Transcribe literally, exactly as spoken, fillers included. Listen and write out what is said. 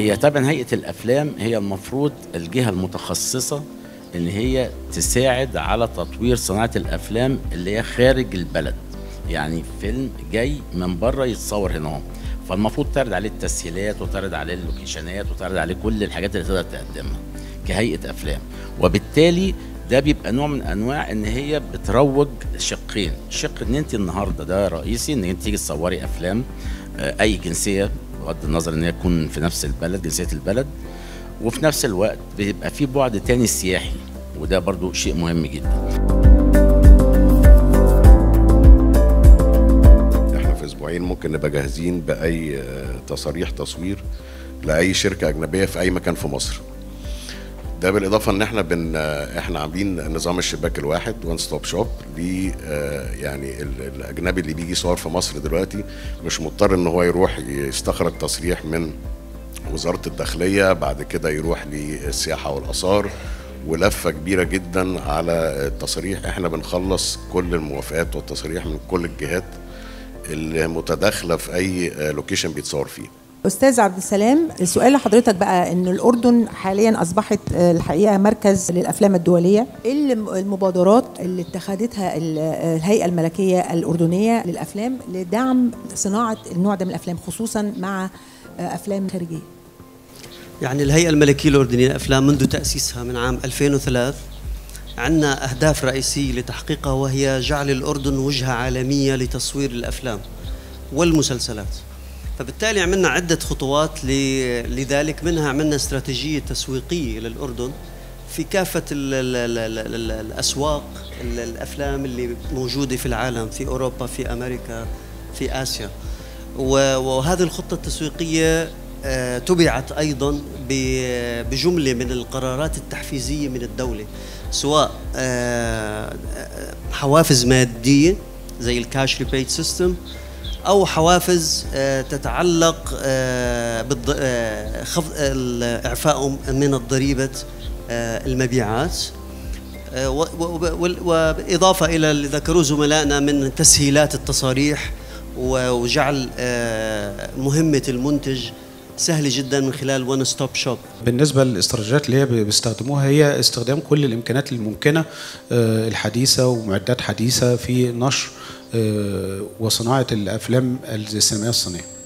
هي طبعا هيئة الأفلام هي المفروض الجهة المتخصصة إن هي تساعد على تطوير صناعة الأفلام اللي هي خارج البلد، يعني فيلم جاي من بره يتصور هنا، فالمفروض تعرض عليه التسهيلات وتعرض عليه اللوكيشنات وتعرض عليه كل الحاجات اللي تقدر تقدمها كهيئة أفلام، وبالتالي ده بيبقى نوع من أنواع إن هي بتروج شقين، شق إن أنت النهارده ده رئيسي إن أنت تيجي تصوري أفلام أي جنسية بغض النظر إن هي تكون في نفس البلد جنسية البلد، وفي نفس الوقت بيبقى في بعد تاني سياحي وده برضو شيء مهم جدا. احنا في اسبوعين ممكن نبقى جاهزين باي تصاريح تصوير لاي شركه اجنبيه في اي مكان في مصر. ده بالاضافه ان احنا بن احنا عاملين نظام الشباك الواحد ون ستوب شوب ليه، يعني الاجنبي اللي بيجي يصور في مصر دلوقتي مش مضطر ان هو يروح يستخرج تصريح من وزارة الداخلية، بعد كده يروح للسياحة والآثار ولفة كبيرة جدا على التصريح. احنا بنخلص كل الموافقات والتصريح من كل الجهات اللي متداخلة في أي لوكيشن بيتصور فيه. أستاذ عبد السلام، السؤال لحضرتك بقى، إن الأردن حاليا أصبحت الحقيقة مركز للأفلام الدولية، إيه المبادرات اللي اتخذتها الهيئة الملكية الأردنية للأفلام لدعم صناعة النوع ده من الأفلام خصوصا مع أفلام خارجية؟ يعني الهيئة الملكية الأردنية للأفلام منذ تأسيسها من عام ألفين وثلاثة عندنا أهداف رئيسية لتحقيقها، وهي جعل الأردن وجهة عالمية لتصوير الأفلام والمسلسلات. فبالتالي عملنا عدة خطوات لذلك، منها عملنا استراتيجية تسويقية للأردن في كافة ال ال ال ال ال الأسواق ال الأفلام اللي موجودة في العالم، في أوروبا، في أمريكا، في آسيا. وهذه الخطة التسويقية تبعت أيضا بجملة من القرارات التحفيزية من الدولة، سواء حوافز مادية زي الكاش ريبيت سيستم، أو حوافز تتعلق بخفض إعفائهم من الضريبة المبيعات، وإضافة إلى اللي ذكروه زملائنا من تسهيلات التصاريح وجعل مهمة المنتج سهل جدا من خلال ون ستوب شوب. بالنسبه للاستراتيجيات اللي هي بيستخدموها، هي استخدام كل الامكانات الممكنه الحديثه ومعدات حديثه في نشر وصناعه الافلام السينمائيه الصينيه.